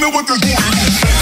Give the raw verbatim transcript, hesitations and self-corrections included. me what this boy is.